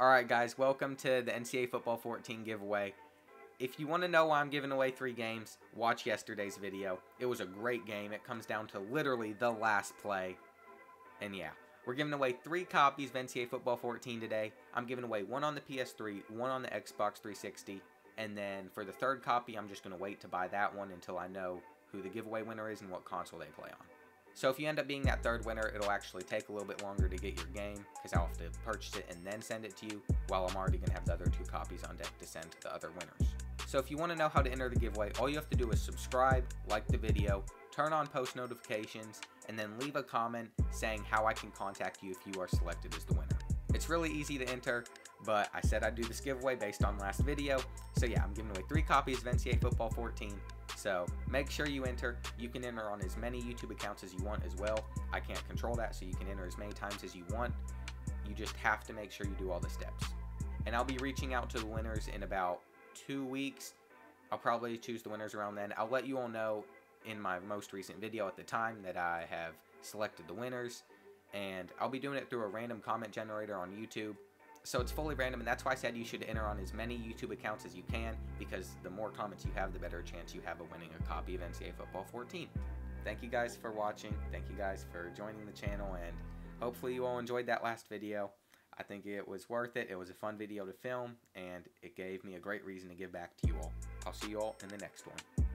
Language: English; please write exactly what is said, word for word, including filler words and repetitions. Alright guys, welcome to the N C double A Football fourteen giveaway. If you want to know why I'm giving away three games, watch yesterday's video. It was a great game. It comes down to literally the last play. And yeah, we're giving away three copies of N C double A Football fourteen today. I'm giving away one on the P S three, one on the Xbox three sixty, and then for the third copy, I'm just going to wait to buy that one until I know who the giveaway winner is and what console they play on. So if you end up being that third winner, it'll actually take a little bit longer to get your game because I'll have to purchase it and then send it to you, while I'm already going to have the other two copies on deck to send to the other winners. So if you want to know how to enter the giveaway, all you have to do is subscribe, like the video, turn on post notifications, and then leave a comment saying how I can contact you if you are selected as the winner. It's really easy to enter, but I said I'd do this giveaway based on last video. So yeah, I'm giving away three copies of N C double A Football fourteen. So make sure you enter. You can enter on as many YouTube accounts as you want as well. I can't control that, so you can enter as many times as you want. You just have to make sure you do all the steps. And I'll be reaching out to the winners in about two weeks. I'll probably choose the winners around then. I'll let you all know in my most recent video at the time that I have selected the winners. And I'll be doing it through a random comment generator on YouTube. So it's fully random, and that's why I said you should enter on as many YouTube accounts as you can, because the more comments you have, the better chance you have of winning a copy of N C double A Football fourteen. Thank you guys for watching. Thank you guys for joining the channel, and hopefully you all enjoyed that last video. I think it was worth it. It was a fun video to film, and it gave me a great reason to give back to you all. I'll see you all in the next one.